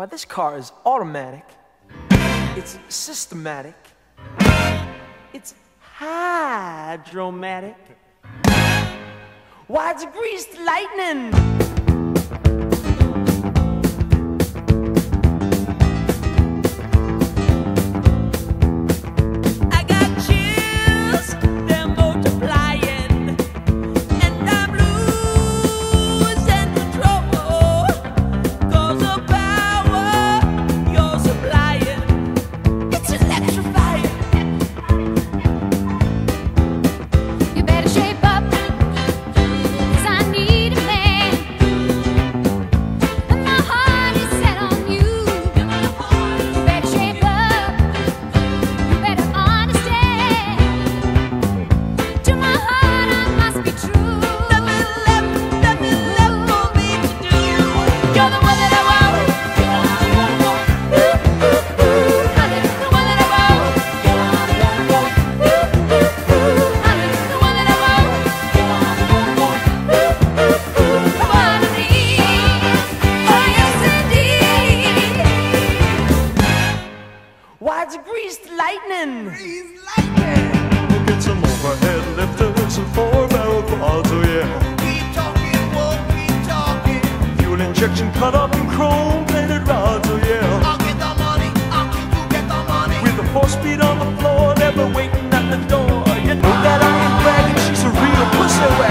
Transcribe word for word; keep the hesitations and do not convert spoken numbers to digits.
Why, this car is automatic, it's systematic, it's hydromatic. Why, it's greased lightnin'. Why, it's greased lightnin'. Greased lightnin'. We'll get some overhead lifters and four-barrel quads, oh yeah. Keep talking, won't keep talking. Fuel injection cut up in chrome-plated rods, oh yeah. I'll get the money, I'll keep you get the money. With a four-speed on the floor, never waiting at the door. You know that I ain't bragging, she's a real pussy.